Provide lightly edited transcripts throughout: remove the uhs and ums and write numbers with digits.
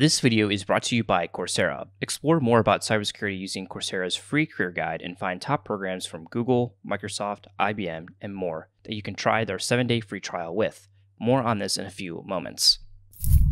This video is brought to you by Coursera. Explore more about cybersecurity using Coursera's free career guide and find top programs from Google, Microsoft, IBM, and more that you can try their 7-day free trial with. More on this in a few moments.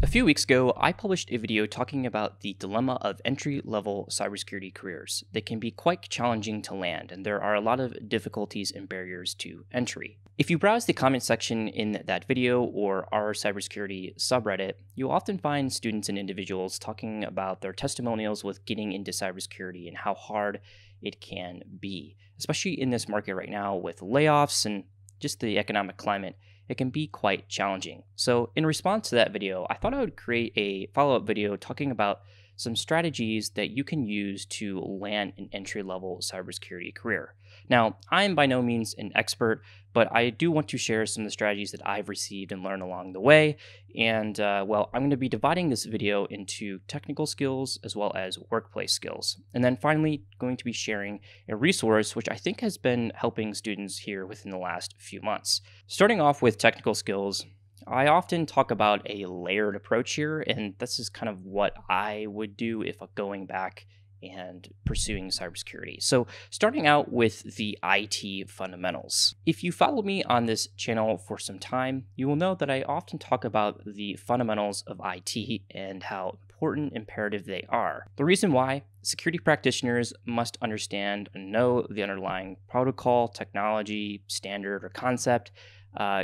A few weeks ago, I published a video talking about the dilemma of entry-level cybersecurity careers. They can be quite challenging to land, and there are a lot of difficulties and barriers to entry. If you browse the comment section in that video or our cybersecurity subreddit, you'll often find students and individuals talking about their testimonials with getting into cybersecurity and how hard it can be. Especially in this market right now with layoffs and just the economic climate, it can be quite challenging. So in response to that video, I thought I would create a follow-up video talking about some strategies that you can use to land an entry-level cybersecurity career. Now, I am by no means an expert, but I do want to share some of the strategies that I've received and learned along the way. And well, I'm gonna be dividing this video into technical skills as well as workplace skills. And then finally, going to be sharing a resource which I think has been helping students here within the last few months. Starting off with technical skills, I often talk about a layered approach here, and this is kind of what I would do if going back and pursuing cybersecurity. So starting out with the IT fundamentals. If you follow me on this channel for some time, you will know that I often talk about the fundamentals of IT and how important and imperative they are. The reason why security practitioners must understand and know the underlying protocol, technology, standard, or concept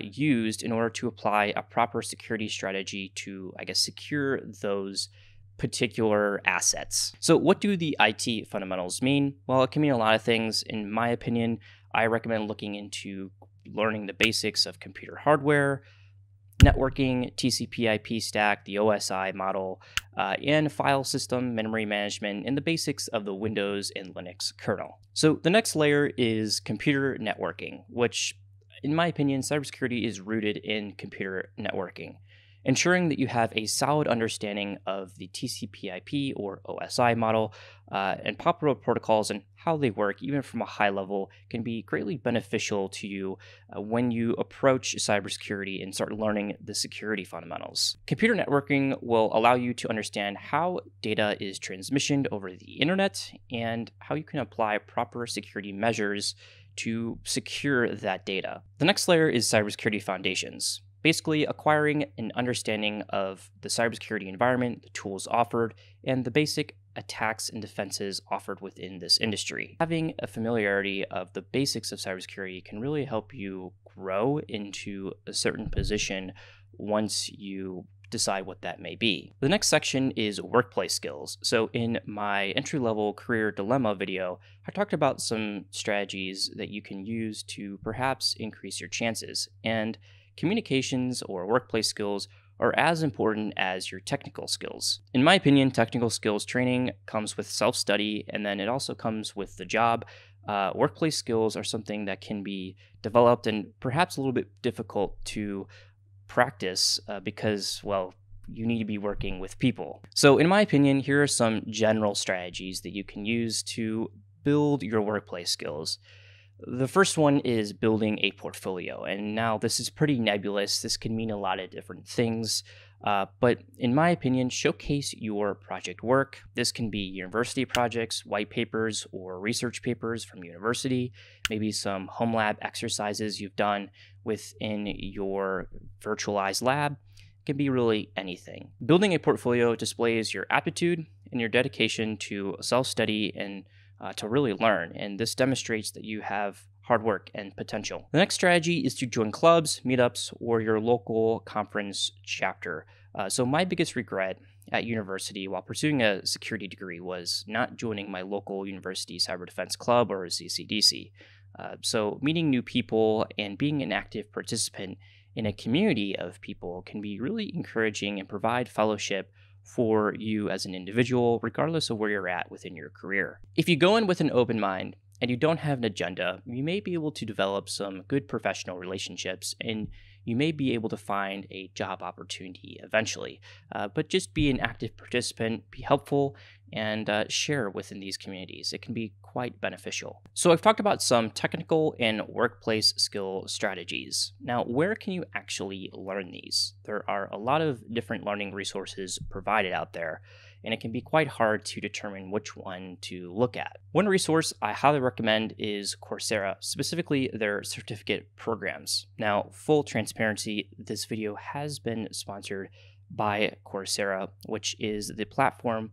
used in order to apply a proper security strategy to, I guess, secure those particular assets. So what do the IT fundamentals mean? Well, it can mean a lot of things. In my opinion, I recommend looking into learning the basics of computer hardware, networking, TCP/IP stack, the OSI model, and file system, memory management, and the basics of the Windows and Linux kernel. So the next layer is computer networking, which in my opinion, cybersecurity is rooted in computer networking. Ensuring that you have a solid understanding of the TCP/IP or OSI model and popular protocols and how they work, even from a high level, can be greatly beneficial to you when you approach cybersecurity and start learning the security fundamentals. Computer networking will allow you to understand how data is transmitted over the internet and how you can apply proper security measures to secure that data. The next layer is cybersecurity foundations. Basically acquiring an understanding of the cybersecurity environment, the tools offered, and the basic attacks and defenses offered within this industry. Having a familiarity of the basics of cybersecurity can really help you grow into a certain position once you decide what that may be. The next section is workplace skills. So in my entry-level career dilemma video, I talked about some strategies that you can use to perhaps increase your chances, and communications or workplace skills are as important as your technical skills. In my opinion, technical skills training comes with self-study, and then it also comes with the job. Workplace skills are something that can be developed and perhaps a little bit difficult to practice because, well, you need to be working with people. So in my opinion, here are some general strategies that you can use to build your workplace skills. The first one is building a portfolio. And now this is pretty nebulous. This can mean a lot of different things. But in my opinion, showcase your project work. This can be university projects, white papers, or research papers from university, maybe some home lab exercises you've done within your virtualized lab. It can be really anything. Building a portfolio displays your aptitude and your dedication to self-study and to really learn, and this demonstrates that you have hard work and potential. The next strategy is to join clubs, meetups, or your local conference chapter. So my biggest regret at university while pursuing a security degree was not joining my local university cyber defense club or CCDC. So meeting new people and being an active participant in a community of people can be really encouraging and provide fellowship for you as an individual, regardless of where you're at within your career. If you go in with an open mind and you don't have an agenda, you may be able to develop some good professional relationships, and you may be able to find a job opportunity eventually. But just be an active participant, be helpful, and share within these communities. It can be quite beneficial. So I've talked about some technical and workplace skill strategies. Now, where can you actually learn these? There are a lot of different learning resources provided out there, and it can be quite hard to determine which one to look at. One resource I highly recommend is Coursera, specifically their certificate programs. Now, full transparency, this video has been sponsored by Coursera, which is the platform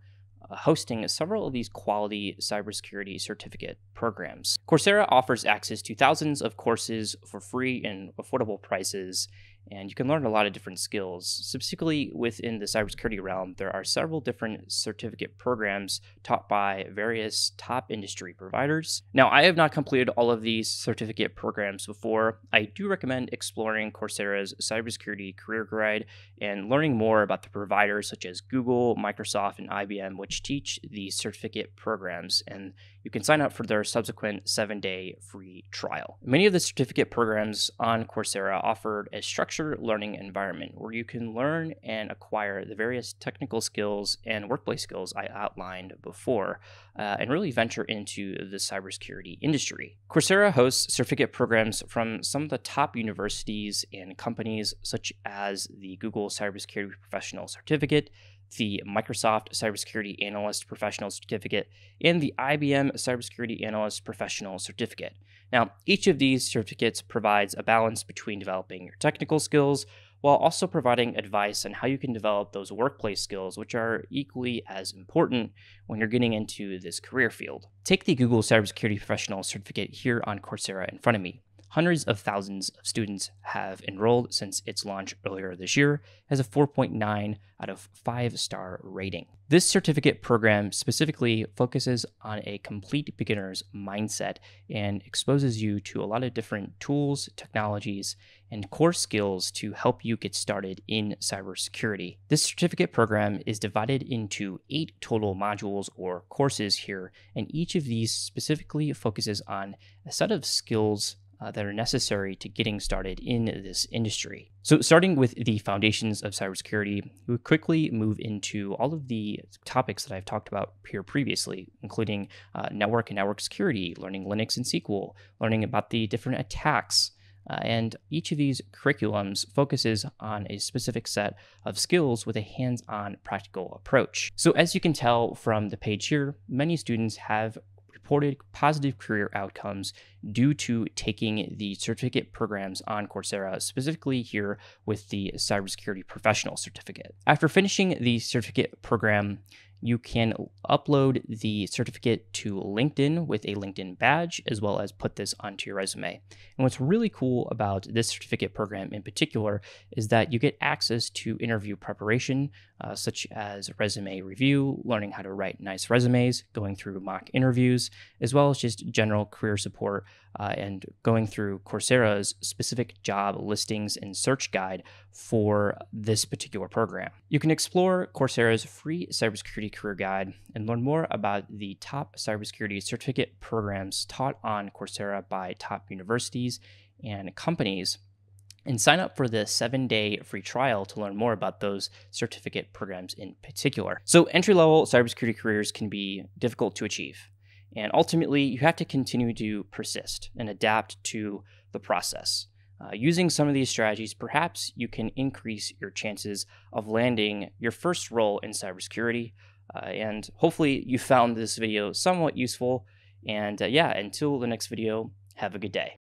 hosting several of these quality cybersecurity certificate programs. Coursera offers access to thousands of courses for free and affordable prices, and you can learn a lot of different skills. Specifically within the cybersecurity realm, there are several different certificate programs taught by various top industry providers. Now, I have not completed all of these certificate programs before. I do recommend exploring Coursera's cybersecurity career guide and learning more about the providers such as Google, Microsoft, and IBM, which teach these certificate programs, and you can sign up for their subsequent 7-day free trial. Many of the certificate programs on Coursera offered a structured learning environment where you can learn and acquire the various technical skills and workplace skills I outlined before, and really venture into the cybersecurity industry. Coursera hosts certificate programs from some of the top universities and companies, such as the Google Cybersecurity Professional Certificate, the Microsoft Cybersecurity Analyst Professional Certificate, and the IBM Cybersecurity Analyst Professional Certificate. Now, each of these certificates provides a balance between developing your technical skills while also providing advice on how you can develop those workplace skills, which are equally as important when you're getting into this career field. Take the Google Cybersecurity Professional Certificate here on Coursera in front of me. Hundreds of thousands of students have enrolled since its launch earlier this year, has a 4.9 out of 5-star rating. This certificate program specifically focuses on a complete beginner's mindset and exposes you to a lot of different tools, technologies, and core skills to help you get started in cybersecurity. This certificate program is divided into 8 total modules or courses here, and each of these specifically focuses on a set of skills that are necessary to getting started in this industry. So starting with the foundations of cybersecurity, we quickly move into all of the topics that I've talked about here previously, including network and network security, learning Linux and SQL, learning about the different attacks, and each of these curriculums focuses on a specific set of skills with a hands-on practical approach. So as you can tell from the page here, many students have reported positive career outcomes due to taking the certificate programs on Coursera, specifically here with the Cybersecurity Professional Certificate. After finishing the certificate program, you can upload the certificate to LinkedIn with a LinkedIn badge, as well as put this onto your resume. And what's really cool about this certificate program in particular is that you get access to interview preparation, such as resume review, learning how to write nice resumes, going through mock interviews, as well as just general career support, and going through Coursera's specific job listings and search guide for this particular program. You can explore Coursera's free cybersecurity career guide and learn more about the top cybersecurity certificate programs taught on Coursera by top universities and companies, and sign up for the 7-day free trial to learn more about those certificate programs in particular. So entry-level cybersecurity careers can be difficult to achieve, and ultimately you have to continue to persist and adapt to the process. Using some of these strategies, perhaps you can increase your chances of landing your first role in cybersecurity. And hopefully you found this video somewhat useful. And yeah, until the next video, have a good day.